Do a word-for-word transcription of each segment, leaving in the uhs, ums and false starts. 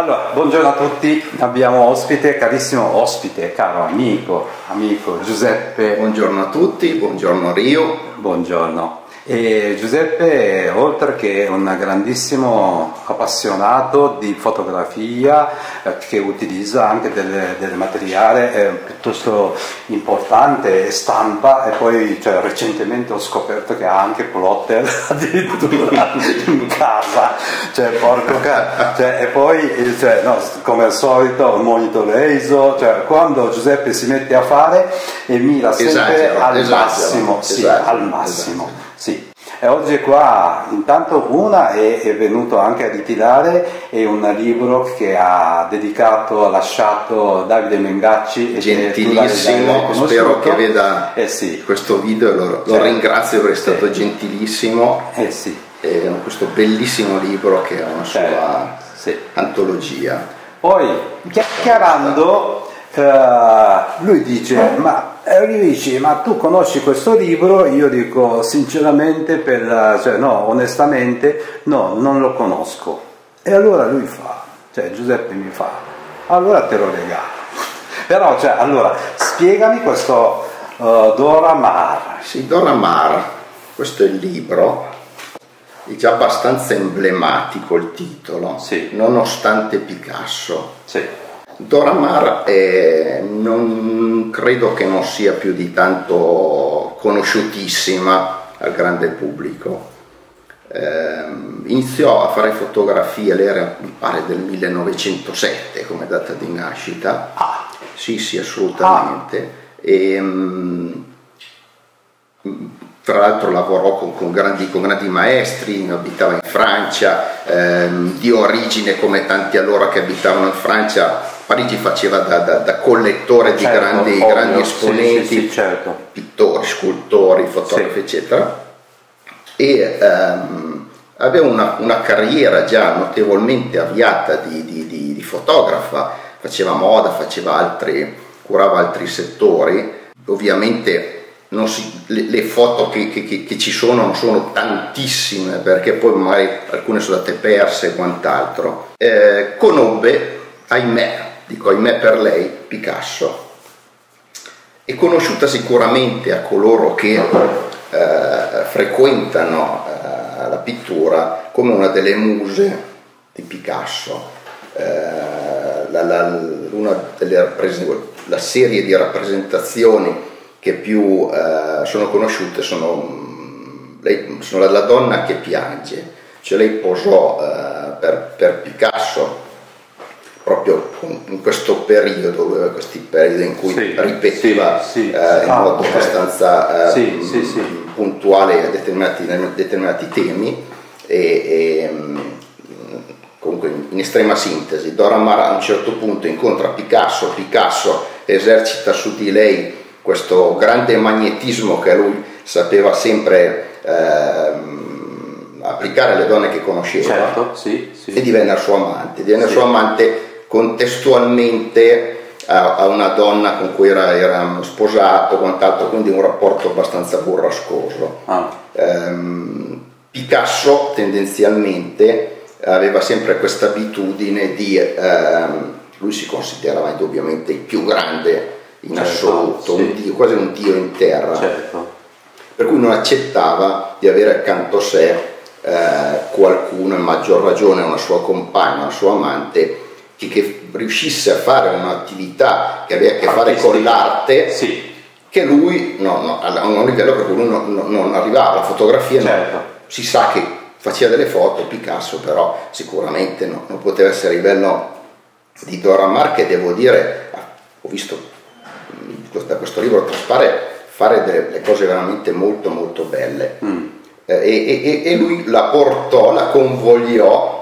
Allora, buongiorno a tutti, abbiamo ospite, carissimo ospite, caro amico, amico Giuseppe. Buongiorno a tutti, buongiorno Rio. Buongiorno. E Giuseppe, oltre che un grandissimo appassionato di fotografia eh, che utilizza anche del, del materiale eh, piuttosto importante, stampa, e poi cioè, recentemente ho scoperto che ha anche plotter addirittura in casa, cioè, porco ca cioè, e poi cioè, no, come al solito un monitor ISO, cioè, quando Giuseppe si mette a fare e mira sempre esagero, al, esagero, massimo, esagero, sì, esagero, al massimo esagero. Sì, e oggi qua intanto una è, è venuto anche a ritirare è un libro che ha dedicato, ha lasciato Davide Mengacci, e gentilissimo, spero che veda eh sì. questo video, lo, lo eh. ringrazio perché è stato eh. gentilissimo, eh sì. eh, questo bellissimo libro che è una sua eh. sì. antologia. Poi chiacchierando Uh, lui dice ma, lui dice ma tu conosci questo libro? Io dico sinceramente, per, cioè, no, onestamente no, non lo conosco. E allora lui fa, cioè Giuseppe mi fa, allora te lo regalo. Però cioè, allora spiegami questo uh, Dora Maar. Sì, Dora Maar, questo è il libro, è già abbastanza emblematico il titolo, sì. nonostante Picasso. Sì. Dora Maar eh, non credo che non sia più di tanto conosciutissima al grande pubblico. Eh, iniziò a fare fotografie, l'era mi pare del millenovecentosette come data di nascita. Ah. Sì, sì, assolutamente. Ah. E, mh, tra l'altro lavorò con, con, grandi, con grandi maestri, abitava in Francia, ehm, di origine come tanti allora che abitavano in Francia. Parigi faceva da, da, da collettore certo, di grandi, ovvio, grandi esponenti, sì, sì, sì, certo. pittori, scultori, fotografi, sì. eccetera. E ehm, aveva una, una carriera già notevolmente avviata di, di, di, di fotografa, faceva moda, faceva altri, curava altri settori. Ovviamente non si, le, le foto che, che, che ci sono non sono tantissime, perché poi magari alcune sono state perse e quant'altro. Eh, conobbe, ahimè, dico ahimè per lei, Picasso. È conosciuta sicuramente a coloro che eh, frequentano eh, la pittura come una delle muse di Picasso, eh, la, la, una delle la serie di rappresentazioni che più eh, sono conosciute sono, lei, sono la, la donna che piange, cioè lei posò eh, per, per Picasso proprio in questo periodo, questi periodi in cui sì, ripeteva sì, sì, eh, sì, in modo okay. abbastanza eh, sì, sì, sì. puntuale determinati, determinati temi e, e comunque in estrema sintesi Dora Maar a un certo punto incontra Picasso, Picasso esercita su di lei questo grande magnetismo che lui sapeva sempre ehm, applicare alle donne che conosceva, certo, sì, sì, e divenne il suo amante, divenne sì. il suo amante contestualmente a, a una donna con cui era, era sposato, quant'altro, quindi un rapporto abbastanza burrascoso. Ah. Ehm, Picasso tendenzialmente aveva sempre questa abitudine di, ehm, lui si considerava indubbiamente il più grande in certo, assoluto, sì. un dio, quasi un dio in terra, certo. per cui non accettava di avere accanto a sé eh, qualcuno, a maggior ragione una sua compagna, una sua amante, che, che riuscisse a fare un'attività che aveva a che fare con l'arte, sì. che lui no, no, a un livello per cui lui no, no, non arrivava alla fotografia, certo. no. si sa che faceva delle foto Picasso, però sicuramente no, non poteva essere a livello di Dora Maar, che devo dire ho visto da questo libro traspare fare delle cose veramente molto molto belle. mm. eh, e, e, e lui la portò, la convogliò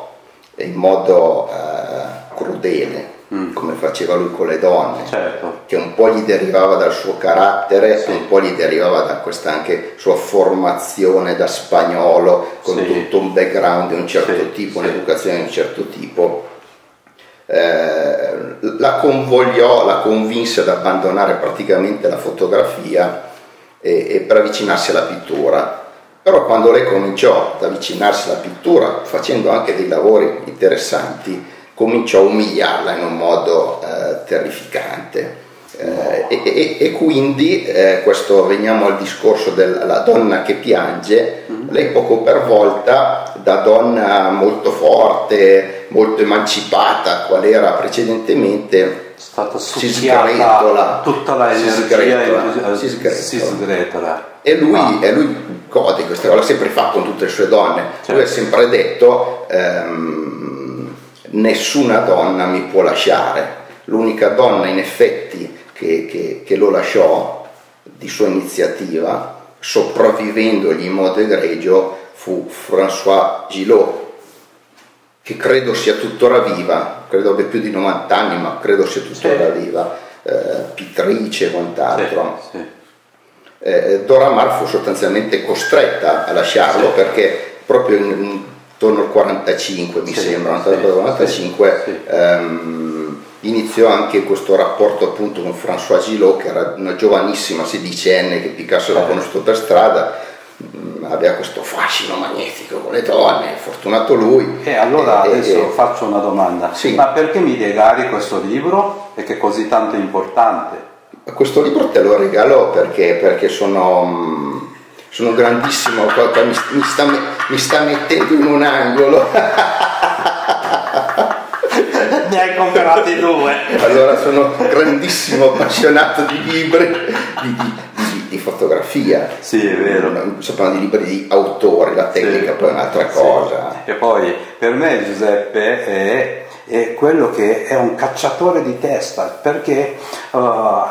in modo eh, crudele, mm. come faceva lui con le donne, certo. che un po' gli derivava dal suo carattere, sì. un po' gli derivava da questa anche sua formazione da spagnolo con sì. tutto un background di un certo sì. tipo, sì. un'educazione di un certo tipo. Eh, la convogliò, la convinse ad abbandonare praticamente la fotografia e, e per avvicinarsi alla pittura. Però quando lei cominciò ad avvicinarsi alla pittura, facendo anche dei lavori interessanti, cominciò a umiliarla in un modo eh, terrificante. Eh, e, e, e quindi eh, questo, veniamo al discorso della donna che piange. Mm-hmm. Lei poco per volta, da donna molto forte, molto emancipata qual era precedentemente, stata si sgretola tutta la si sgretola, si sgretola. Si sgretola. E lui, ah. e lui gode questa cosa, l'ha sempre fatto con tutte le sue donne. Certo. Lui ha sempre detto ehm, nessuna donna mi può lasciare. L'unica donna in effetti Che, che, che lo lasciò di sua iniziativa, sopravvivendogli in modo egregio, fu François Gilot, che credo sia tuttora viva, credo abbia più di novanta anni, ma credo sia tuttora sì. viva, eh, pittrice e quant'altro. Sì, sì. eh, Dora Maar fu sostanzialmente costretta a lasciarlo, sì. perché proprio in, intorno al quarantacinque, mi sì, sembra, sì, quarantacinque, sì, sì. Ehm, iniziò anche questo rapporto appunto con François Gilot, che era una giovanissima sedicenne che Picasso aveva conosciuto per strada. Aveva questo fascino magnetico con le donne, fortunato lui. E allora e, adesso e, faccio una domanda, sì. ma perché mi regali questo libro, e che è così tanto importante? Questo libro te lo regalo perché, perché sono, sono grandissimo, mi, mi, sta, mi sta mettendo in un angolo. Ne hai comprati due. Allora, sono grandissimo appassionato di libri, di, di, di, di fotografia. Sì, è vero. Non si parla di libri di autore, la tecnica sì. poi è un'altra sì. cosa. E poi per me Giuseppe è, è quello che è un cacciatore di testa, perché uh,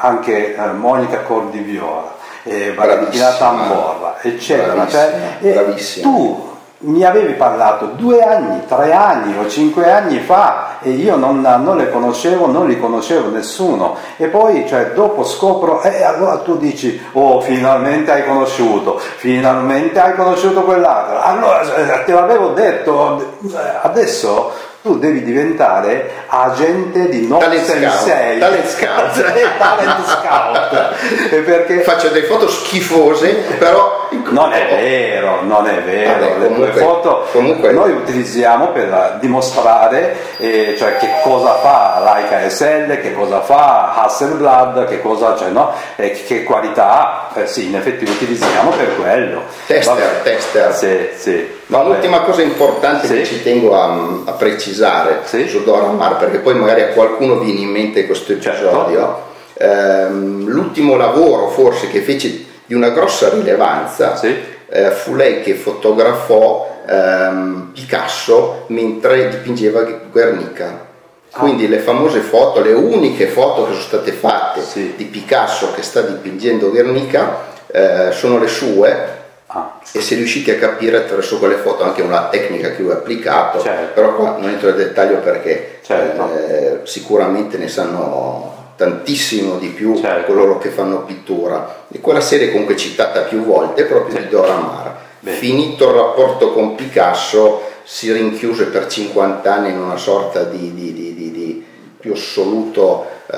anche uh, Monica Cordi Viola, eh, Valentina Tamborra, eccetera. Bravissima, cioè, bravissima. Tu mi avevi parlato due anni, tre anni o cinque anni fa e io non, non le conoscevo, non li conoscevo nessuno, e poi cioè, dopo scopro, e eh, allora tu dici oh finalmente hai conosciuto, finalmente hai conosciuto quell'altro, allora te l'avevo detto, adesso tu devi diventare agente di nove sei sei, talent scout, talent scout. Perché faccio delle foto schifose, però non è vero, non è vero. Vabbè, le comunque, tue foto comunque noi utilizziamo per dimostrare eh, cioè che cosa fa Leica S L, che cosa fa Hasselblad, che cosa, cioè, no? eh, che qualità ha, eh, sì, in effetti utilizziamo per quello. Tester, vabbè. Tester. Sì, sì. Ma l'ultima cosa importante sì. che ci tengo a, a precisare sì. su Dora Maar, perché poi magari a qualcuno viene in mente questo episodio, certo. ehm, l'ultimo lavoro forse che fece di una grossa rilevanza sì. eh, fu lei che fotografò ehm, Picasso mentre dipingeva Guernica. Quindi le famose foto, le uniche foto che sono state fatte sì. di Picasso che sta dipingendo Guernica eh, sono le sue. Ah. E se riuscite a capire attraverso quelle foto anche una tecnica che lui ha applicato, certo. però qua non entro nel dettaglio perché certo. eh, sicuramente ne sanno tantissimo di più certo. coloro che fanno pittura, e quella serie comunque citata più volte è proprio certo. di Dora Maar. Beh. Finito il rapporto con Picasso si rinchiuse per cinquanta anni in una sorta di, di, di, di, di più assoluto eh,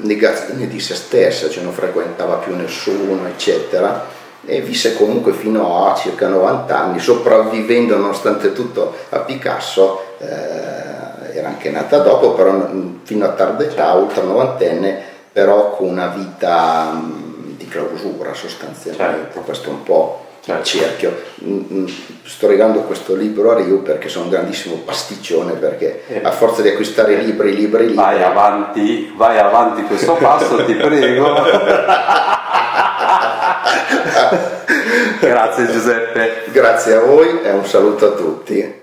negazione di se stessa, cioè non frequentava più nessuno eccetera, e visse comunque fino a circa novanta anni, sopravvivendo nonostante tutto a Picasso. Eh, era anche nata dopo, però fino a tarda età, oltre novantenne, però con una vita mh, di clausura sostanzialmente. Certo. Questo è un po' il cerchio. Mh, mh, sto regalando questo libro a Rio perché sono un grandissimo pasticcione, perché eh. a forza di acquistare libri, libri, libri... Vai avanti, vai avanti questo passo, ti prego. Grazie Giuseppe. Grazie a voi e un saluto a tutti.